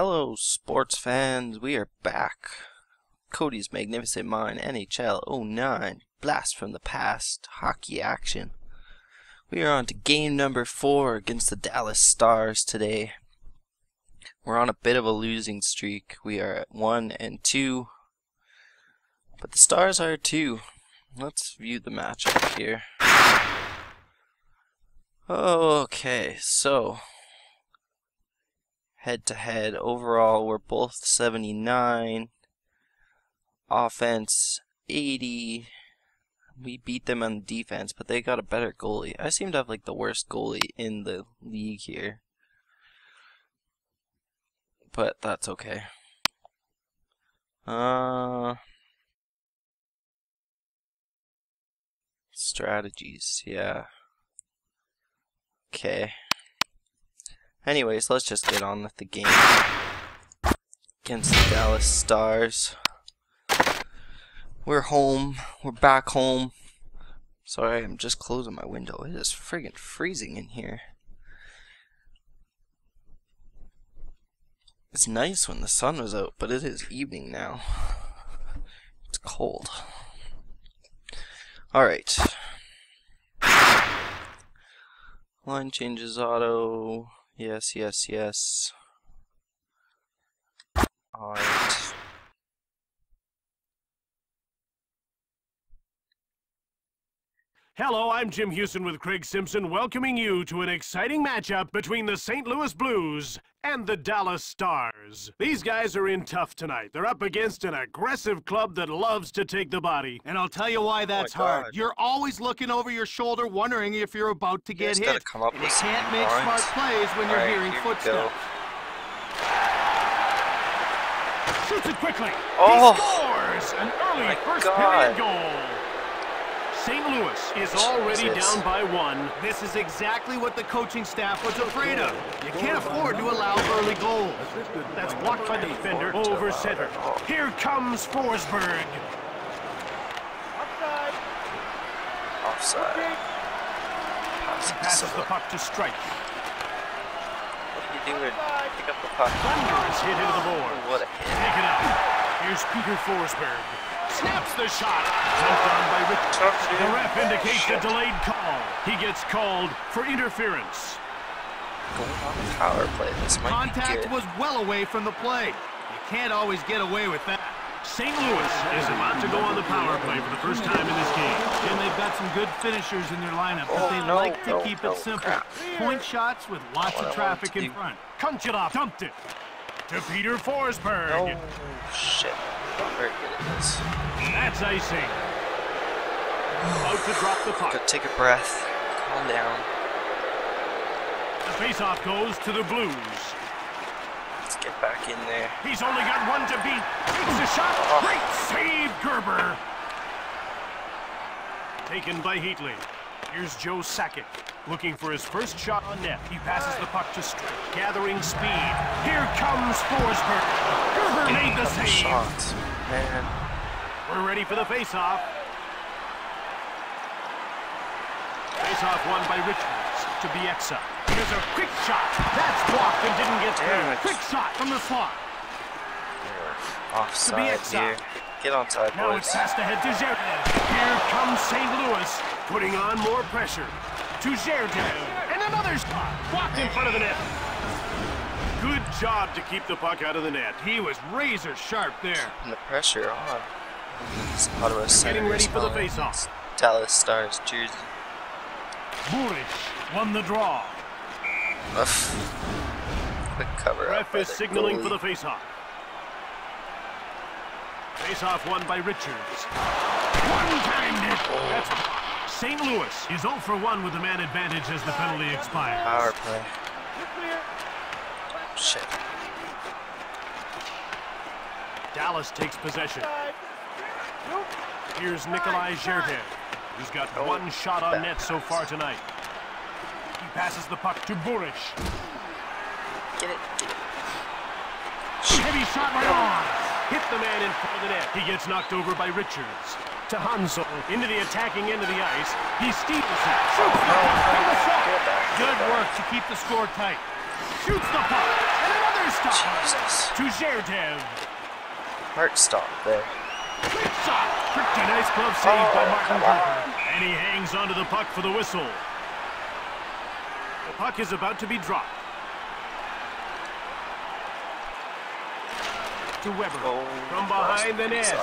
Hello sports fans, we are back. Cody's Magnificent Mine, NHL 09, blast from the past, hockey action. We are on to game number 4 against the Dallas Stars today. We're on a bit of a losing streak. We are at 1-2, but the Stars are 2. Let's view the matchup here. Okay, so head-to-head, overall we're both 79, offense 80. We beat them on defense, but they got a better goalie. I seem to have like the worst goalie in the league here, but that's okay. Strategies, yeah. Okay. Anyways, let's just get on with the game against the Dallas Stars. We're home. We're back home. Sorry, I'm just closing my window. It is friggin' freezing in here. It's nice when the sun was out, but it is evening now. It's cold. Alright. Line changes auto. Yes, yes, yes. Alright. Hello, I'm Jim Houston with Craig Simpson, welcoming you to an exciting matchup between the St. Louis Blues and the Dallas Stars. These guys are in tough tonight. They're up against an aggressive club that loves to take the body. And I'll tell you why that's hard. You're always looking over your shoulder, wondering if you're about to get hit. You can't make smart plays when you're hearing footsteps. Shoots it quickly. Oh. He scores an early first period goal. St. Louis is already down by 1. This is exactly what the coaching staff was afraid of. You can't afford to allow early goals. That's blocked by the defender over center. Here comes Forsberg. Offside. Offside. Passes the puck to strike. What do you do to pick up the puck? Thunder is hit into the board. Pick it up. Here's Peter Forsberg. Snaps the shot. Jumped on by Recchi. The ref indicates a delayed call. He gets called for interference. Going on the power play. This might Contact was well away from the play. You can't always get away with that. St. Louis is about to go on the power play for the first time in this game. And they've got some good finishers in their lineup, but they like to keep it simple. Point shots with lots of traffic in front. Cunched it off. Dumped it to Peter Forsberg. Oh, shit. Not very good at this. That's icing. About to drop the puck. Take a breath. Calm down. The faceoff goes to the Blues. Let's get back in there. He's only got 1 to beat. Takes a shot. Oh. Great save, Gerber. Taken by Heatley. Here's Joe Sakic, looking for his first shot on net. He passes the puck to Strike, gathering speed. Here comes Forsberg. Gerber made the save. Shots, man. We're ready for the faceoff. Faceoff won by Richards to Bieksa. Here's a quick shot. That's blocked and didn't get through. Quick shot from the slot. Offside here. Get onside, boys. Now it's passed ahead to Zherdev. Here comes St. Louis, putting on more pressure to Zherdev, and another shot blocked in front of the net. Good job to keep the puck out of the net. He was razor sharp there. And the pressure on. Ottawa Senators getting ready for the faceoff. Dallas Stars jersey. Burish won the draw. Quick cover up. Ref is signaling for the faceoff. Faceoff won by Richards. One-time net. That's St. Louis is 0 for 1 with the man advantage as the penalty expires. Power play. Shit. Dallas takes possession. Here's Nikolai Zherdev, who's got 1 shot on net so far tonight. He passes the puck to Burish. Get it. Heavy shot right on. Hit the man in front of the net. He gets knocked over by Richards. To Hansel, into the attacking end of the ice. He steals it. Shoots the puck. Good work to keep the score tight. Shoots the puck. And another To Zherdev. Heart stop there. Quick shot. Pretty nice glove save by Mark Recchi. And he hangs onto the puck for the whistle. The puck is about to be dropped. To Weber. Oh, from behind the net.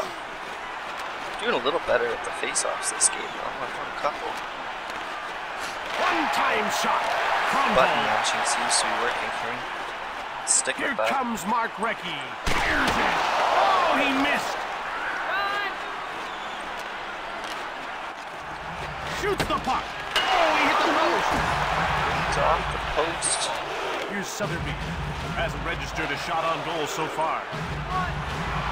Doing a little better at the faceoffs this game. Though. A couple. One-time shot. Button matching seems to be working for him. Stick it back. Here comes Mark Recchi. Fires it. Oh, he missed. Shoots the puck. Oh, he hit the post. It's off the post. Here's Southerby. Hasn't registered a shot on goal so far.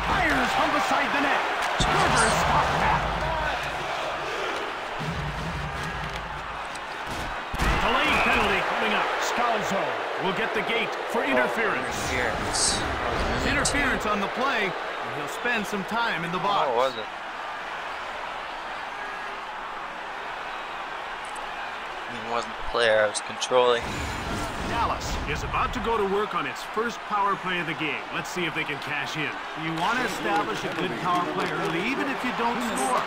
Fires from beside the net. Weber stopped that. Delayed penalty coming up. Scalzo will get the gate for interference. Interference on the play, and he'll spend some time in the box. Oh, was it? It wasn't the player I was controlling. Dallas is about to go to work on its first power play of the game. Let's see if they can cash in. You want to establish a good power play early, even if you don't score.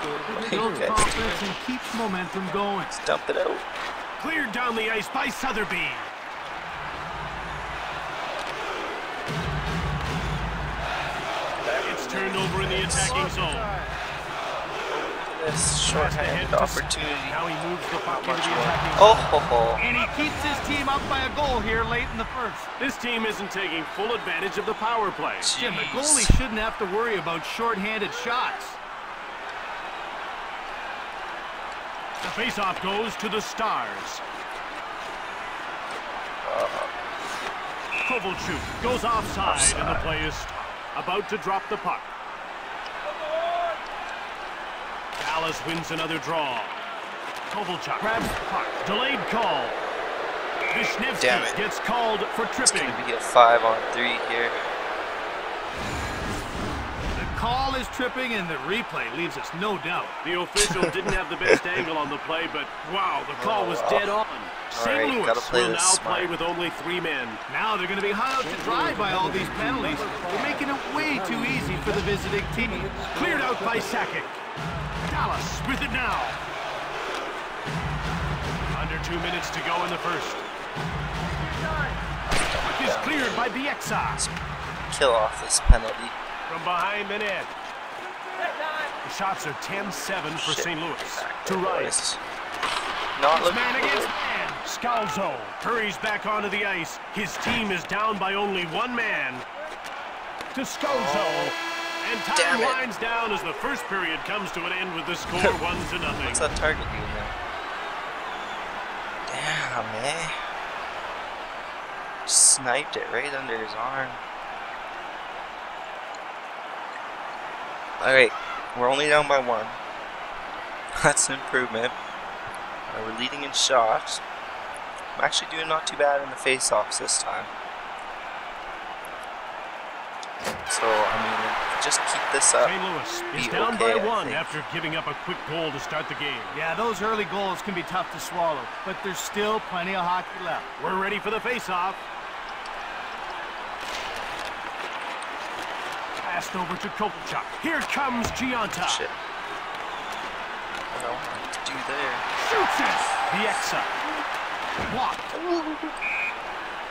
Builds confidence and keeps momentum going. Let's dump it out. Cleared down the ice by Southerby. It's turned over in the attacking zone. This shorthand opportunity. Now he moves the puck into the attacking zone. And he keeps his team up by a goal here late in the first. This team isn't taking full advantage of the power play. Jim, the goalie shouldn't have to worry about shorthanded shots. The faceoff goes to the Stars. Kovalchuk goes offside, and the play is about to drop the puck. Dallas wins another draw. Kovalchuk grabs the puck. Delayed call. Vishnevsky gets called for tripping. It's going to be a 5-on-3 here. The call is tripping, and the replay leaves us no doubt. The official didn't have the best angle on the play, but wow, the call was dead on. St. Louis will now play with only 3 men. Now they're going to be high out to dry by all these penalties. They're making it way too easy for the visiting team. Cleared out by Sakic. Dallas with it now. Under 2 minutes to go in the first. Puck is cleared by Bieksa. Kill off this penalty. From behind the net. The shots are 10-7 for St. Louis. To Rice. Not looking man against man. Scalzo hurries back onto the ice. His team is down by only 1 man. To Scalzo. And time winds down as the first period comes to an end with the score 1-0. What's that target doing there? Damn, man. Sniped it right under his arm. Alright, we're only down by 1. That's an improvement. We're leading in shots. I'm actually doing not too bad in the face-offs this time. So, I mean, just keep this up. St. Louis is down by 1 after giving up a quick goal to start the game. Yeah, those early goals can be tough to swallow, but there's still plenty of hockey left. We're ready for the faceoff. Passed over to Kovalchuk. Here comes Giunta. Shit. I don't know what to do there. Shoots it. Bieksa. Blocked.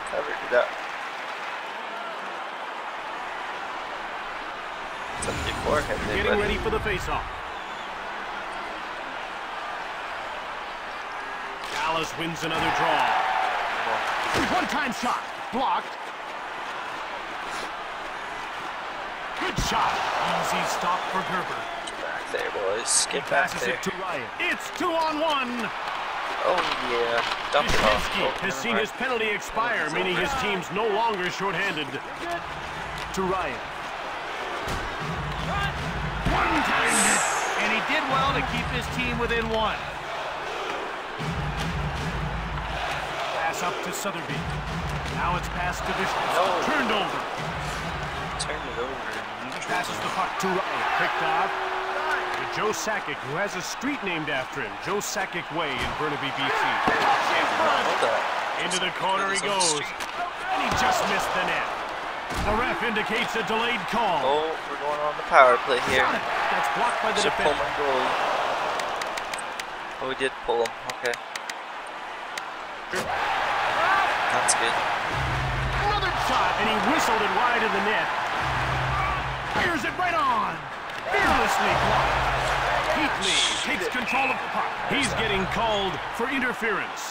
Covered it up. Getting ready for the face-off. Dallas wins another draw. One-time shot. Blocked. Good shot. Easy stop for Gerber. Get back there, boys. Get back there. It to Ryan. It's 2-on-1. Oh, yeah. Dump it off. Has seen his penalty expire, meaning his team's no longer shorthanded. To Ryan. And he did well to keep his team within 1. Pass up to Southerby. Now it's passed to Vishnevsky. Turned over. Turned it over. Passes the puck to Ryan. Picked off to Joe Sakic, who has a street named after him. Joe Sakic Way in Burnaby, BC. Into the corner he goes. And he just missed the net. The ref indicates a delayed call. Oh, we're going on the power play here. That's blocked by the defense. Oh, we did pull him. Okay. That's good. Another shot, and he whistled it wide of the net. Here's it right on. Fearlessly blocked. Heatley takes control of the puck. He's getting called for interference.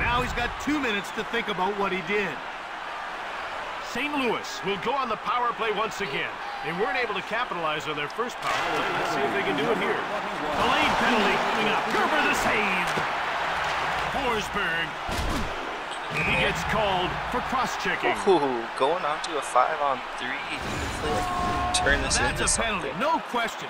Now he's got 2 minutes to think about what he did. St. Louis will go on the power play once again. They weren't able to capitalize on their first power play. Let's see if they can do it here. Delayed penalty coming up. Gerber the save. Forsberg. He gets called for cross-checking. Ooh, going on to a 5-on-3. Turn this into a penalty, no question.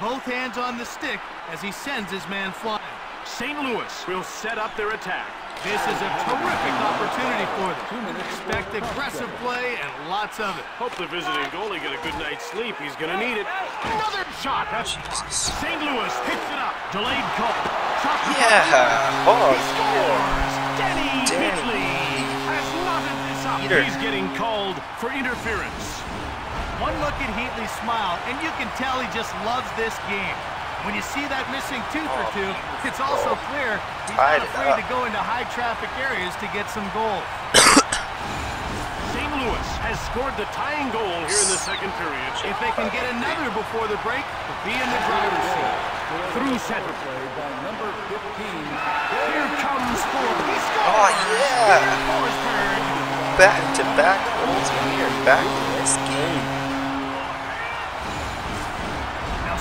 Both hands on the stick as he sends his man flying. St. Louis will set up their attack. This is a terrific opportunity for them. Expect aggressive play and lots of it. Hope the visiting goalie get a good night's sleep. He's going to need it. Another shot. That's St. Louis picks it up. Delayed call. Yeah. Oh. He scores. Danny Heatley has knotted this up. He's getting called for interference. One look at Heatley smile, and you can tell he just loves this game. When you see that missing tooth or two, it's also clear he's not afraid to go into high-traffic areas to get some goals. St. Louis has scored the tying goal here in the second period. If they can get another before the break, they'll be in the driver's seat. Through center play by number 15. Here comes Ford. He scores. Oh, yeah. Back-to-back goals here. Back in this game.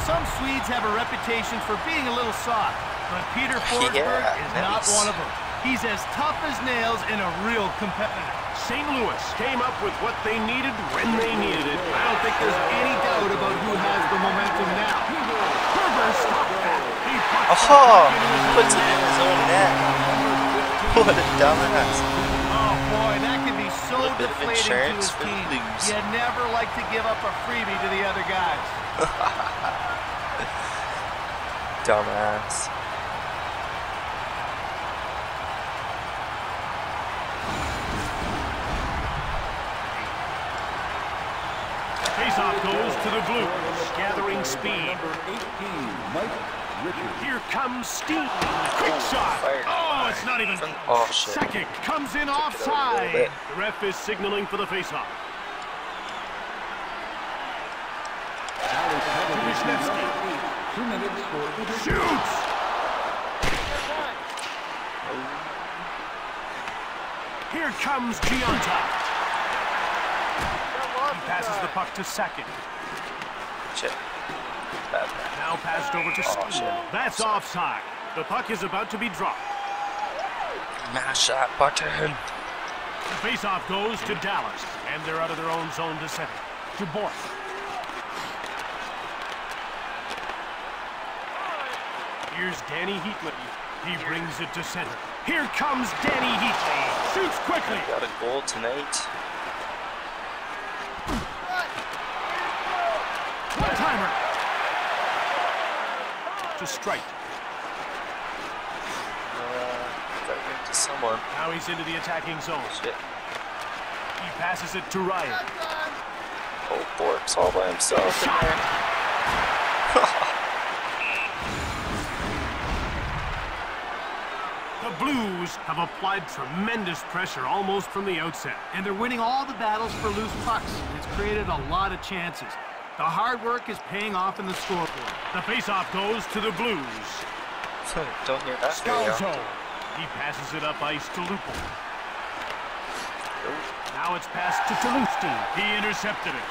Some Swedes have a reputation for being a little soft, but Peter Forsberg is not one of them. He's as tough as nails and a real competitor. St. Louis came up with what they needed when they needed it. I don't think there's any doubt about who has the momentum now. Herber stopped that. He puts it in his own net. What a dumbass. Oh, boy, that could be so deflating to his team. You never like to give up a freebie to the other guys. Dumbass. Face-off goes to the Blues, gathering speed. Number 18, Mike Richards. Here comes Steve. Quick shot. Oh, it's not even. Oh, shit. Sakic comes in offside. The ref is signaling for the face-off. Shoots! Here comes Giunta. He passes the puck to Sakic. Now passed over to Steve. That's offside. The puck is about to be dropped. Mash that button. The face-off goes to Dallas, and they're out of their own zone to center. To Borth. Here's Danny Heatley. He brings it to center. Here comes Danny Heatley. Shoots quickly. Got a goal tonight. One timer. To strike. Got to someone. Now he's into the attacking zone. Shit. He passes it to Ryan. Oh, Bork's all by himself. Shot. The Blues have applied tremendous pressure almost from the outset. And they're winning all the battles for loose pucks. It's created a lot of chances. The hard work is paying off in the scoreboard. The face-off goes to the Blues. So don't hear that. He passes it up ice to Lupul. Now it's passed to Tulustin. He intercepted it.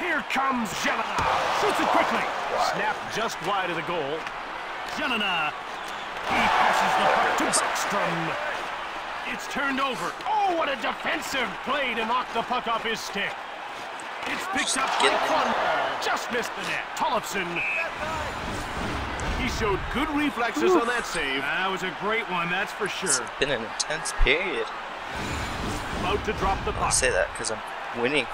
Here comes Jelena. Shoots it quickly. Snapped just wide of the goal. Jelena. He passes the puck to Backstrom. It's turned over. Oh, what a defensive play to knock the puck off his stick. It's picked up by Conrad. Just missed the net. Tollefson. He showed good reflexes on that save. That was a great one, that's for sure. It's been an intense period. About to drop the puck. I say that because I'm winning.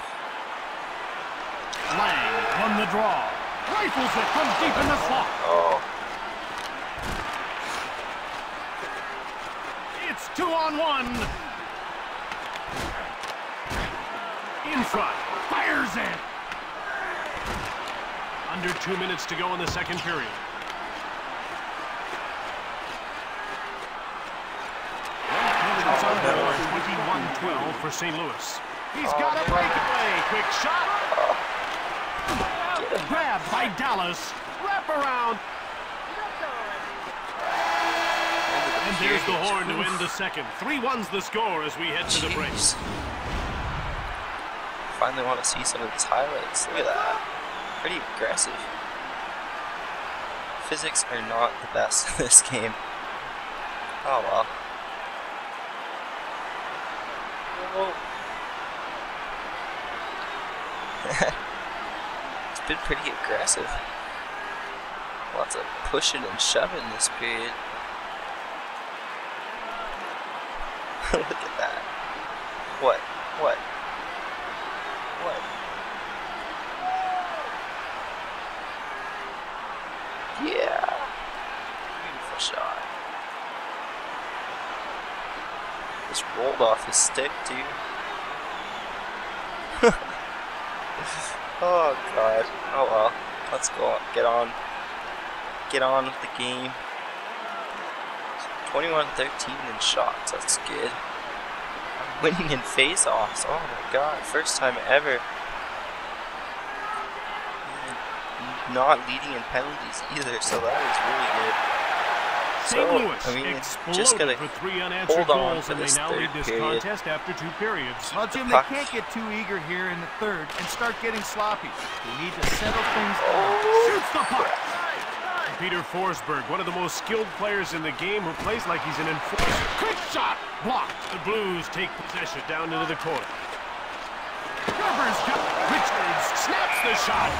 Lang won the draw. Rifles it from deep in the slot. Oh. It's 2-on-1. in front, fires in. Under 2 minutes to go in the second period. It's on the board, 21-12 for St. Louis. He's got a breakaway, quick shot. Grabbed by Dallas, wrap around. And there's the horn to end the second. 3-1's the score as we head to the break. Finally want to see some of his highlights. Look at that. Pretty aggressive. Physics are not the best in this game. Oh well. It's been pretty aggressive. Lots of pushing and shoving this period. Look at that. What? What? What? Yeah. Beautiful shot. Just rolled off his stick, dude. Oh, God. Oh, well. Let's go. Get on. Get on with the game. 21-13 in shots, that's good. I'm winning in face-offs, oh my god, first time ever. Not leading in penalties either, so that is really good. So, I mean, just gonna hold on for this third period. Well, Jim, they can't get too eager here in the third and start getting sloppy. They need to settle things down. Shoots the puck! Peter Forsberg, one of the most skilled players in the game, who plays like he's an enforcer. Quick shot! Blocked! The Blues take possession down into the corner. Richards snaps the shot!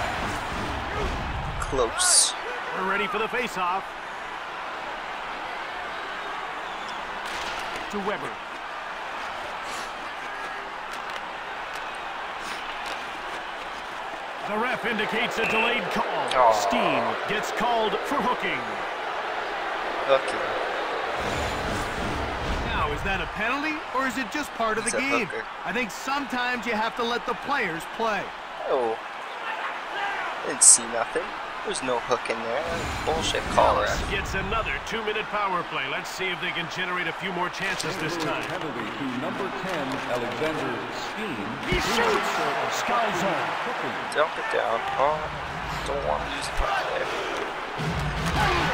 Close. We're ready for the face-off. To Weber. The ref indicates a delayed call. Oh. Steen gets called for hooking. Hooking. Now, is that a penalty or is it just part of the game? Hooker. I think sometimes you have to let the players play. Oh. I didn't see nothing. There's no hook in there. Bullshit call, ref. Gets another 2-minute power play. Let's see if they can generate a few more chances this time. Penalty to number 10, Alexander Steen. He shoots! Skies on. Dump it down. Oh, don't want to lose the puck there.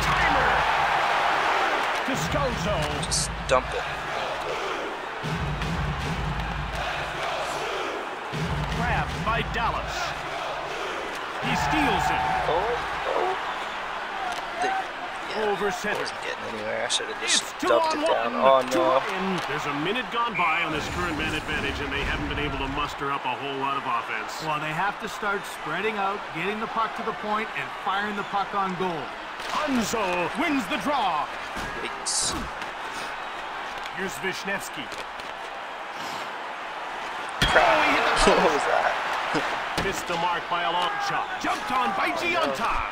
Timer! Discozo. Just dump it. Grabbed by Dallas. He steals it. Over center. Wasn't getting anywhere. I should have just dumped it down. Oh no. There's a minute gone by on this current man advantage, and they haven't been able to muster up a whole lot of offense. Well, they have to start spreading out, getting the puck to the point, and firing the puck on goal. Hanzo wins the draw. Yikes. Here's Wisniewski. What was that? Missed the mark by a long shot. Jumped on by Giunta.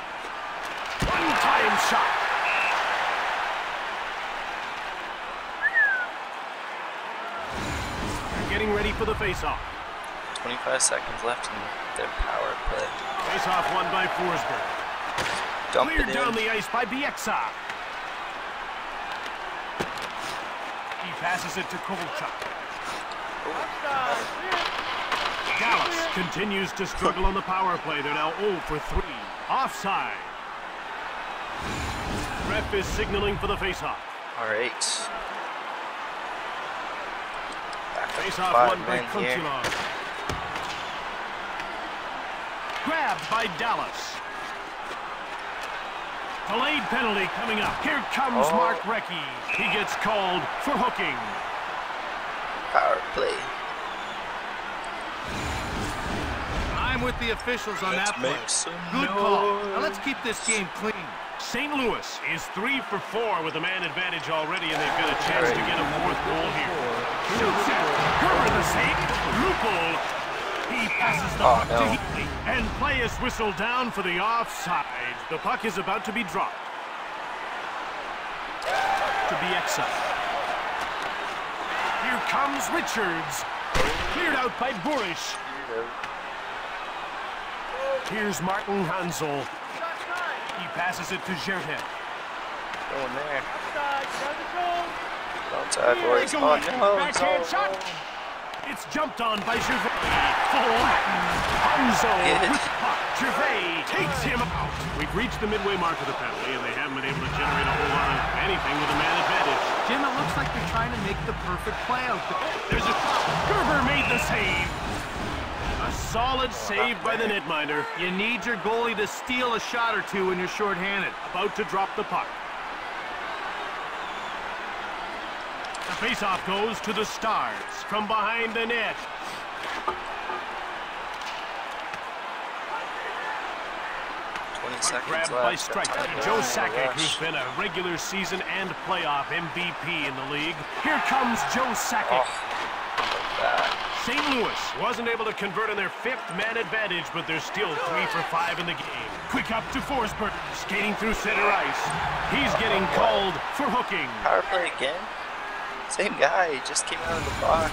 One-time shot. They're getting ready for the face-off. 25 seconds left in their power play. Face-off won by Forsberg. Cleared down the ice by Bieksa. He passes it to Kovalchuk. Dallas continues to struggle on the power play. They're now 0 for 3. Offside. Ref is signaling for the faceoff. All right. Faceoff won by Kunchelov. Grabbed by Dallas. Delayed penalty coming up. Here comes Mark Recchi. He gets called for hooking. Power play. With the officials on that play. Good call. Now let's keep this game clean. St. Louis is 3 for 4 with a man advantage already, and they've got a chance to get a fourth goal here. Shoots it. Cover the save. Lupul. He passes the puck to Heatley, and play is whistled down for the offside. The puck is about to be dropped. To Bieksa. Here comes Richards. Cleared out by Burish. Here's Martin Hansel. He passes it to Zherdev. Going there. Outside, boys. Backhand shot. It's jumped on by Gervais. Full Hansel. Gervais takes him out. We've reached the midway mark of the penalty, and they haven't been able to generate a whole lot of anything with a man advantage. Jim, it looks like they're trying to make the perfect play out there. There's a shot. Gerber made the save. A solid save by the netminder. You need your goalie to steal a shot or two when you're shorthanded. About to drop the puck. The faceoff goes to the Stars from behind the net. Grabbed by Stryker. Joe Sakic, who's been a regular season and playoff MVP in the league. Here comes Joe Sakic. St. Louis wasn't able to convert on their fifth man advantage, but they're still 3 for 5 in the game. Quick up to Forsberg, skating through center ice. He's getting called for hooking. Power play again? Same guy, he just came out of the box.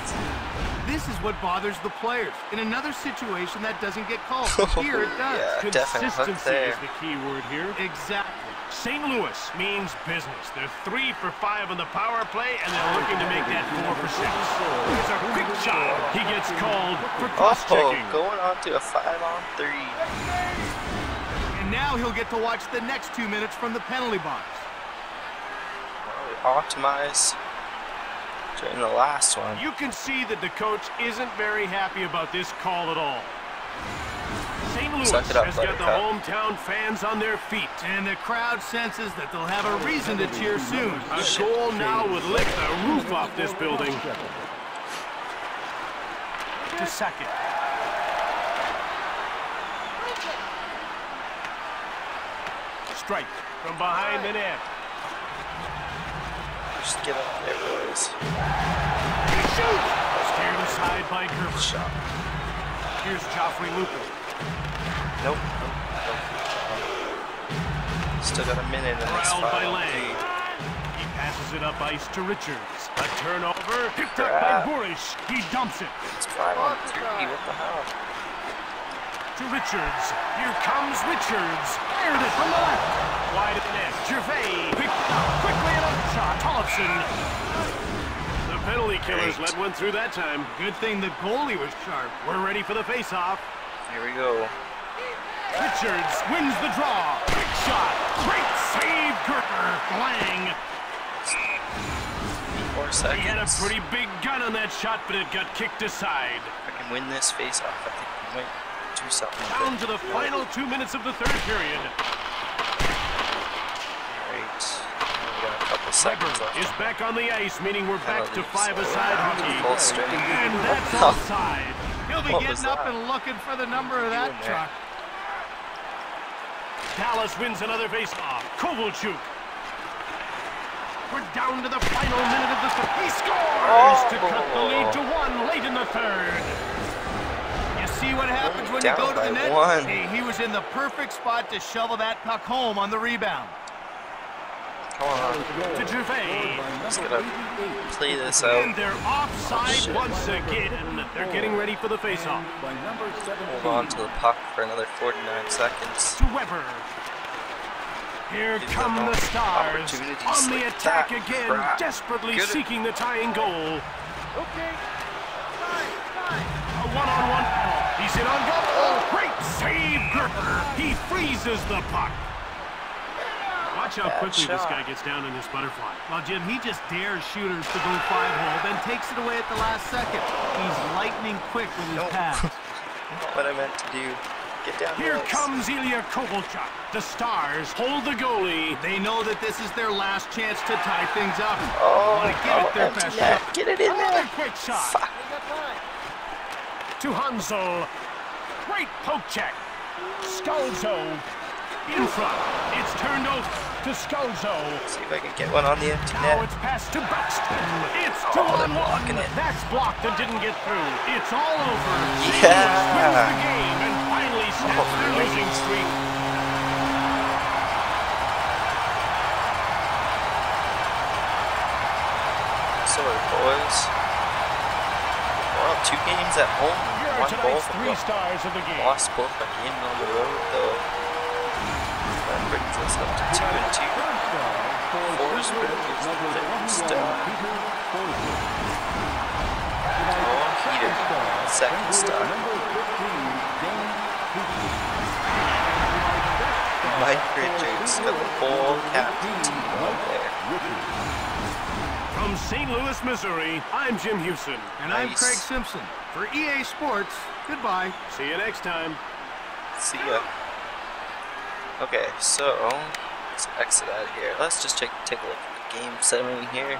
This is what bothers the players. In another situation, that doesn't get called. Here it does. Yeah, consistency is the key word here. Exactly. St. Louis means business. They're 3 for 5 on the power play, and they're looking to make that 4 for 6. It's a quick shot. He gets called for cross-checking. Oh, going on to a 5-on-3. And now he'll get to watch the next 2 minutes from the penalty box. Well, optimize in the last one. You can see that the coach isn't very happy about this call at all. St. Louis has got the hometown fans on their feet, and the crowd senses that they'll have a reason to cheer soon. A goal now would lick the roof off this building. To second. Strike from behind the net. Just get up there, boys. Shoot! Scared aside by Gerber. Shot. Here's Joffrey Lupul. Nope. Still got a minute in this foul. By Lang. He passes it up ice to Richards. A turnover. Picked up by Burish. He dumps it. It's 5-on-3. What the hell? To Richards. Here comes Richards. Fired it from the left. Wide at the net. Gervais picked it up quickly enough. Tollefson. The penalty killers let one through that time. Good thing the goalie was sharp. We're ready for the face-off. Here we go. Richards wins the draw. Quick shot. Great save, Gerber. Lang. 4 seconds. He had a pretty big gun on that shot, but it got kicked aside. If I can win this face-off, I think we might do something. Down to the final 2 minutes of the third period. Weber is back on the ice, meaning we're back to five-a-side hockey. And that's offside. He'll be getting up and looking for the number of that truck. Dallas wins another face-off. Kovalchuk. We're down to the final minute of the third. He scores to cut the lead to 1 late in the third. You see what happens when you go to the net? He was in the perfect spot to shovel that puck home on the rebound. To Gervais. Just gonna play this out. And they're offside once again. They're getting ready for the faceoff. Hold on to the puck for another 49 seconds. To Weber. Here come the Stars on the attack again, desperately seeking the tying goal. Okay. A one-on-one. He's in on goal. Great save, Gerber. He freezes the puck. Watch how quickly this guy gets down in this butterfly. Well, Jim, he just dares shooters to go 5-hole, then takes it away at the last second. He's lightning quick with his pass. What I meant to do. Get down. Here comes Ilya Kovalchuk. The Stars hold the goalie. They know that this is their last chance to tie things up. Oh, get it in there. Quick shot. To Hansel. Great poke check. Skolzo. In front, it's turned over to Skolzo. See if I can get one on the empty net. Now it's passed to Buxton. It's 2-on-1. That's blocked and didn't get through. It's all over. St. Louis wins the game and finally snaps their losing streak. Sorry, boys. We're up 2 games at home. one goal for the last book at the end on the road, though. That brings us up to 2-2. Forsberg is the third star. Joe Sakic, second star. Mike Richards got the whole captain team out there. From St. Louis, Missouri, I'm Jim Houston. And nice. I'm Craig Simpson. For EA Sports, goodbye. See you next time. See ya. Okay, so let's exit out of here. Let's just take a look at the game settling here.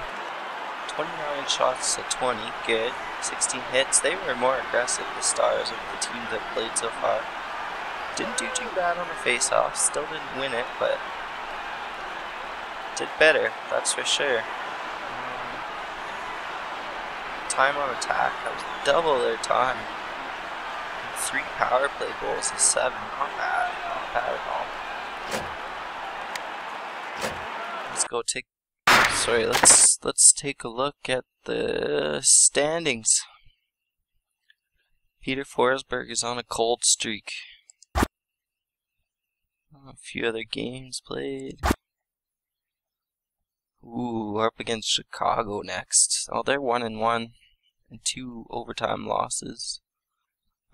29 shots to 20, good. 16 hits. They were more aggressive, the Stars, of the team that played so far. Didn't do too bad on the face-off. Still didn't win it, but did better, that's for sure. Time on attack, that was double their time. 3 power play goals to 7, not bad, not bad at all. Let's go take, sorry, let's take a look at the standings. Peter Forsberg is on a cold streak. A few other games played. Ooh, we're up against Chicago next. Oh, they're 1-1. And 2 overtime losses.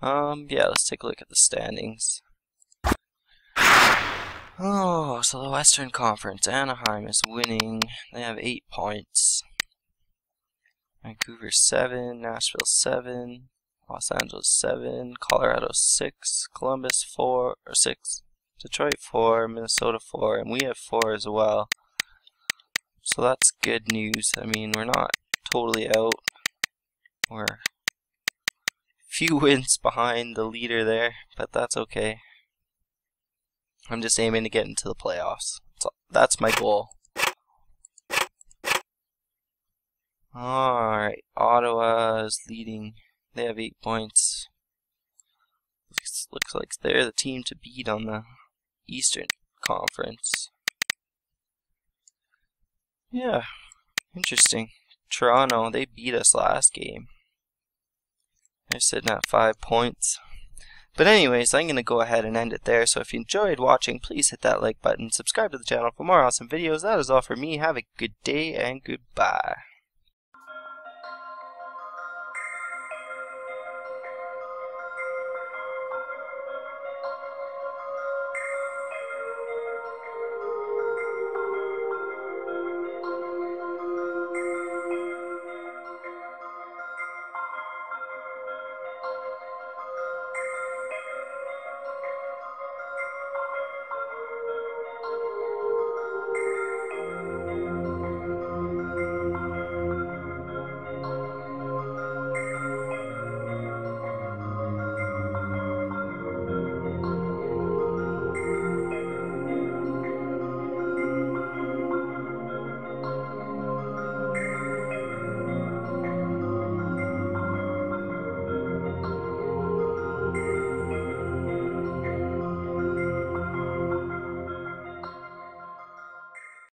Yeah, let's take a look at the standings. Oh, so the Western Conference, Anaheim is winning. They have 8 points. Vancouver 7, Nashville 7, Los Angeles 7, Colorado 6, Columbus 4 or 6, Detroit 4, Minnesota 4, and we have 4 as well. So that's good news. I mean, we're not totally out. We're a few wins behind the leader there, but that's okay. I'm just aiming to get into the playoffs. So that's my goal. Alright, Ottawa is leading. They have 8 points. Looks like they're the team to beat on the Eastern Conference. Yeah, interesting. Toronto, they beat us last game. They're sitting at 5 points. But anyways, I'm going to go ahead and end it there. So if you enjoyed watching, please hit that like button. Subscribe to the channel for more awesome videos. That is all for me. Have a good day and goodbye.